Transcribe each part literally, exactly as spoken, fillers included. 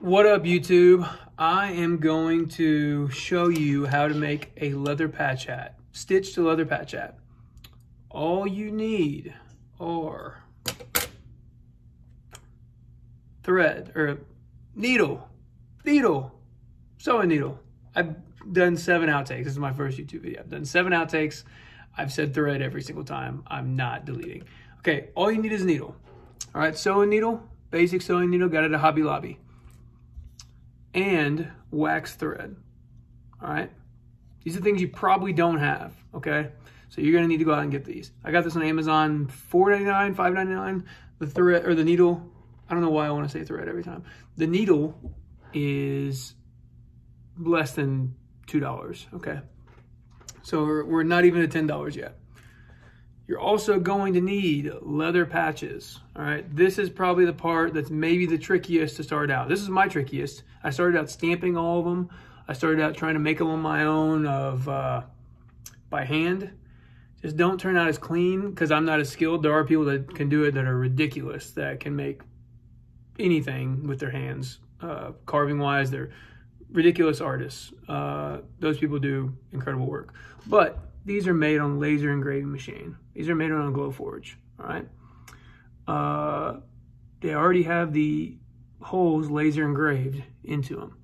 What up, YouTube? I am going to show you how to make a leather patch hat, stitched to leather patch hat. All you need are thread or needle, needle, sewing needle. I've done seven outtakes. This is my first YouTube video. I've done seven outtakes. I've said thread every single time. I'm not deleting. Okay, all you need is a needle. All right, sewing needle, basic sewing needle, got it at Hobby Lobby. And wax thread. All right, these are things you probably don't have. Okay, so you're gonna need to go out and get these. I got this on Amazon, four ninety-nine, five ninety-nine. The thread or the needle, I don't know why I want to say thread every time. The needle is less than two dollars. Okay, so we're, we're not even at ten dollars yet. You're also going to need leather patches, all right? This is probably the part that's maybe the trickiest to start out. This is my trickiest. I started out stamping all of them. I started out trying to make them on my own of uh, by hand. Just don't turn out as clean because I'm not as skilled. There are people that can do it that are ridiculous, that can make anything with their hands. Uh, Carving-wise, they're ridiculous artists. Uh, those people do incredible work. But these are made on laser engraving machine. These are made on a Glowforge, all right? Uh, they already have the holes laser engraved into them.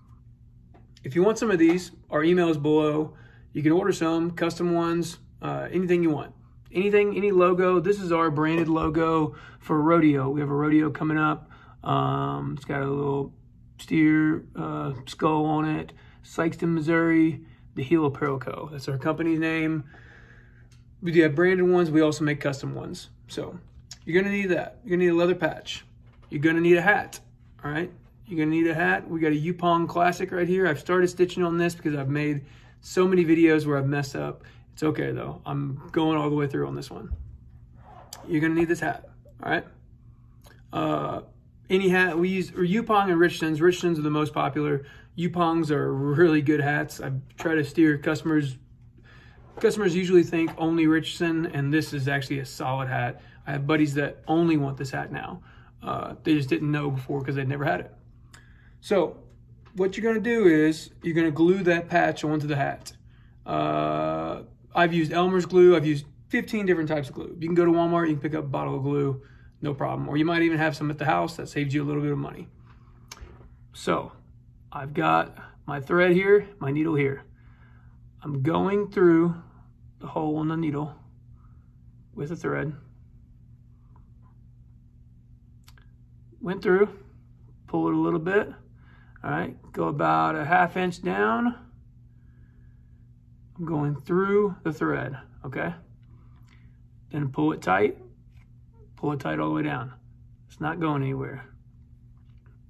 If you want some of these, our email is below. You can order some, custom ones, uh, anything you want. Anything, any logo. This is our branded logo for rodeo. We have a rodeo coming up. Um, it's got a little steer uh, skull on it. Sikeston, Missouri. The Heel Apparel Co. That's our company's name. We do have branded ones. We also make custom ones. So you're going to need that. You're going to need a leather patch. You're going to need a hat. All right. You're going to need a hat. We got a Yupoong classic right here. I've started stitching on this because I've made so many videos where I've messed up. It's okay, though. I'm going all the way through on this one. You're going to need this hat. All right. Uh, any hat. We use or Yupoong and Richardson's. Richardson's are the most popular. Yupoongs are really good hats. I try to steer customers. Customers usually think only Richardson, and this is actually a solid hat. I have buddies that only want this hat now. Uh, they just didn't know before because they'd never had it. So what you're going to do is you're going to glue that patch onto the hat. Uh, I've used Elmer's glue. I've used fifteen different types of glue. You can go to Walmart. You can pick up a bottle of glue. No problem. Or you might even have some at the house. That saves you a little bit of money. So I've got my thread here, my needle here. I'm going through the hole in the needle with a thread. Went through, pull it a little bit. All right, go about a half inch down. I'm going through the thread, okay? Then pull it tight, pull it tight all the way down. It's not going anywhere.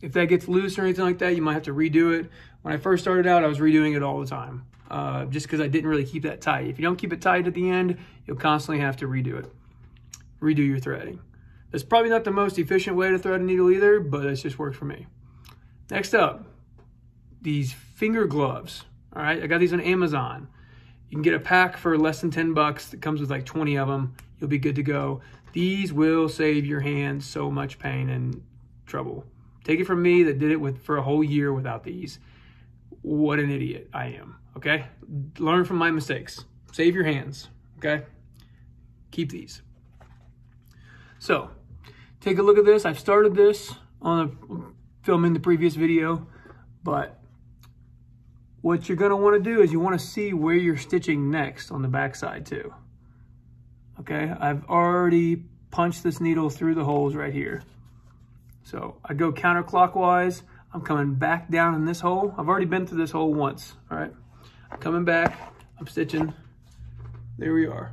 If that gets loose or anything like that, you might have to redo it. When I first started out, I was redoing it all the time, uh, just because I didn't really keep that tight. If you don't keep it tight at the end, you'll constantly have to redo it. Redo your threading. That's probably not the most efficient way to thread a needle either, but it's just worked for me. Next up, these finger gloves. All right, I got these on Amazon. You can get a pack for less than ten bucks. It comes with like twenty of them. You'll be good to go. These will save your hands so much pain and trouble. Take it from me that did it with for a whole year without these. What an idiot I am, okay? Learn from my mistakes. Save your hands, okay? Keep these. So, take a look at this. I've started this on a, filming the previous video, but what you're gonna wanna do is you wanna see where you're stitching next on the backside too, okay? I've already punched this needle through the holes right here. So I go counterclockwise, I'm coming back down in this hole. I've already been through this hole once, all right? I'm coming back, I'm stitching, there we are.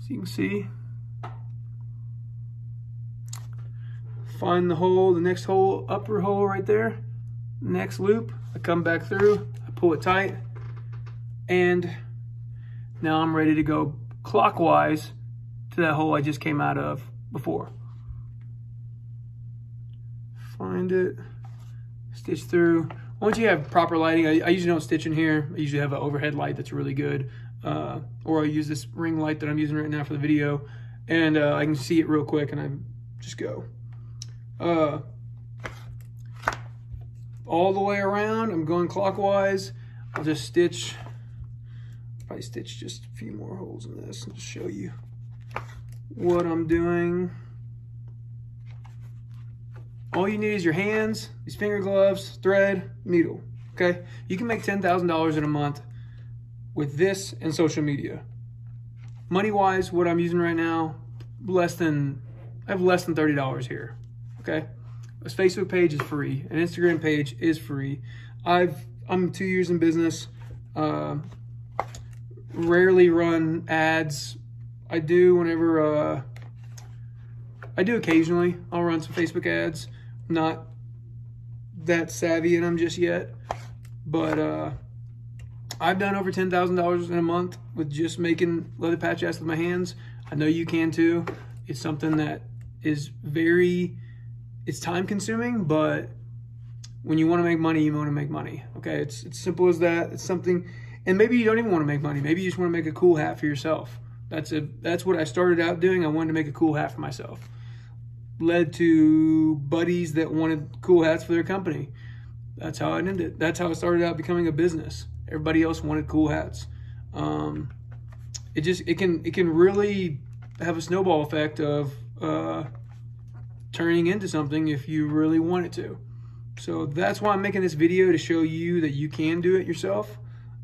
So you can see, find the hole, the next hole, upper hole right there, next loop, I come back through, I pull it tight, and now I'm ready to go clockwise to that hole I just came out of before. Find it, stitch through. Once you have proper lighting, I, I usually don't stitch in here. I usually have an overhead light that's really good. Uh, or I use this ring light that I'm using right now for the video. And uh, I can see it real quick and I just go. Uh, all the way around. I'm going clockwise. I'll just stitch, probably stitch just a few more holes in this and just show you what I'm doing. All you need is your hands, these finger gloves, thread, needle, okay? You can make ten thousand dollars in a month with this and social media. Money-wise, what I'm using right now, less than, I have less than thirty dollars here, okay? This Facebook page is free, an Instagram page is free. I've, I'm two years in business, uh, rarely run ads. I do whenever, uh, I do occasionally, I'll run some Facebook ads. Not that savvy in them just yet, but uh, I've done over ten thousand dollars in a month with just making leather patch hats with my hands. I know you can too. It's something that is very, it's time consuming, but when you want to make money, you want to make money. Okay, it's, it's simple as that. It's something, and maybe you don't even want to make money. Maybe you just want to make a cool hat for yourself. That's a, that's what I started out doing. I wanted to make a cool hat for myself. Led to buddies that wanted cool hats for their company. That's how it ended. That's how it started out becoming a business. Everybody else wanted cool hats. Um, it just it can it can really have a snowball effect of uh, turning into something if you really want it to. So that's why I'm making this video, to show you that you can do it yourself,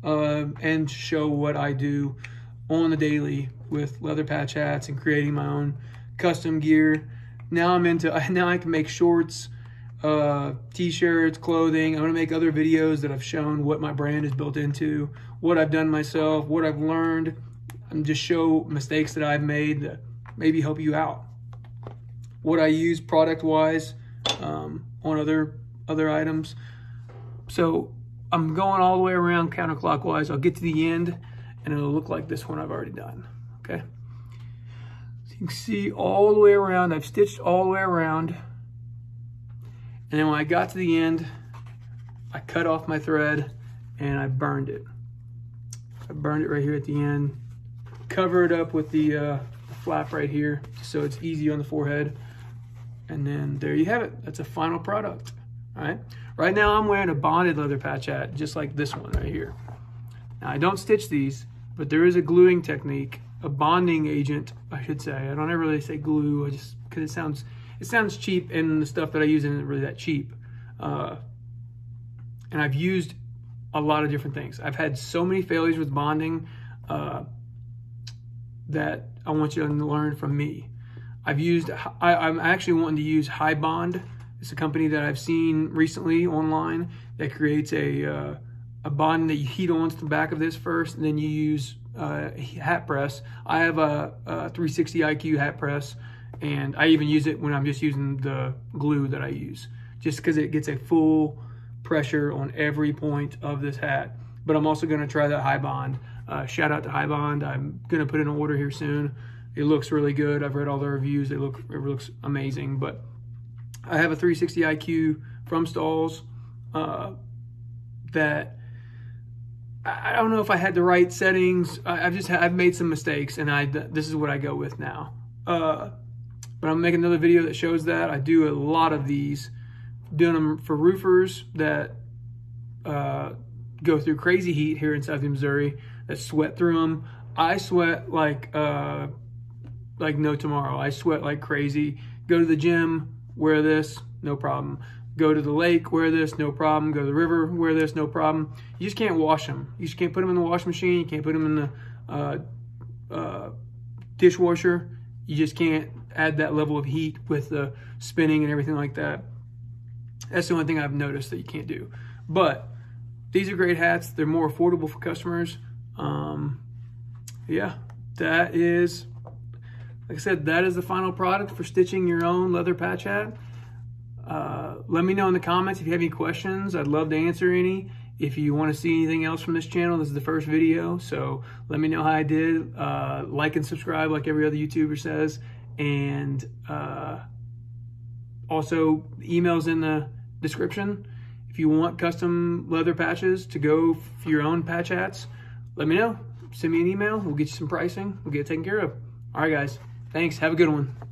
uh, and show what I do on the daily with leather patch hats and creating my own custom gear. Now I'm into, now I can make shorts, uh, t-shirts, clothing. I'm gonna make other videos that I've shown what my brand is built into, what I've done myself, what I've learned, and just show mistakes that I've made that maybe help you out. What I use product-wise um, on other, other items. So I'm going all the way around counterclockwise. I'll get to the end and it'll look like this one I've already done, okay? So you can see all the way around, I've stitched all the way around. And then when I got to the end, I cut off my thread and I burned it. I burned it right here at the end, cover it up with the uh, flap right here so it's easy on the forehead. And then there you have it, that's a final product, all right? Right now I'm wearing a bonded leather patch hat, just like this one right here. Now I don't stitch these, but there is a gluing technique, a bonding agent, I should say. I don't ever really say glue, I just, because it sounds, it sounds cheap, and the stuff that I use isn't really that cheap. Uh, and I've used a lot of different things. I've had so many failures with bonding uh, that I want you to learn from me. I've used, I, I'm actually wanting to use High Bond. It's a company that I've seen recently online that creates a, uh, a bond that you heat on to the back of this first, and then you use uh, a hat press. I have a, a three sixty I Q hat press, and I even use it when I'm just using the glue that I use, just because it gets a full pressure on every point of this hat. But I'm also going to try that High Bond. Uh, shout out to High Bond. I'm going to put in an order here soon. It looks really good. I've read all the reviews. It, look, it looks amazing. But I have a three sixty I Q from Stahls uh, that I don't know if I had the right settings. I've just I've made some mistakes, and I this is what I go with now. Uh, but I'm making another video that shows that. I do a lot of these, doing them for roofers that uh, go through crazy heat here in Southern Missouri, that sweat through them. I sweat like uh, like no tomorrow. I sweat like crazy. Go to the gym, wear this, no problem. Go to the lake, wear this, no problem. Go to the river, wear this, no problem. You just can't wash them. You just can't put them in the washing machine. You can't put them in the uh, uh, dishwasher. You just can't add that level of heat with the spinning and everything like that. That's the only thing I've noticed that you can't do. But these are great hats. They're more affordable for customers. Um, yeah, that is, like I said, that is the final product for stitching your own leather patch hat. Uh, let me know in the comments if you have any questions. I'd love to answer any. If you want to see anything else from this channel, this is the first video, so let me know how I did. Uh, like and subscribe like every other YouTuber says. And uh, also, email's in the description. If you want custom leather patches to go for your own patch hats, let me know. Send me an email. We'll get you some pricing. We'll get it taken care of. All right, guys. Thanks. Have a good one.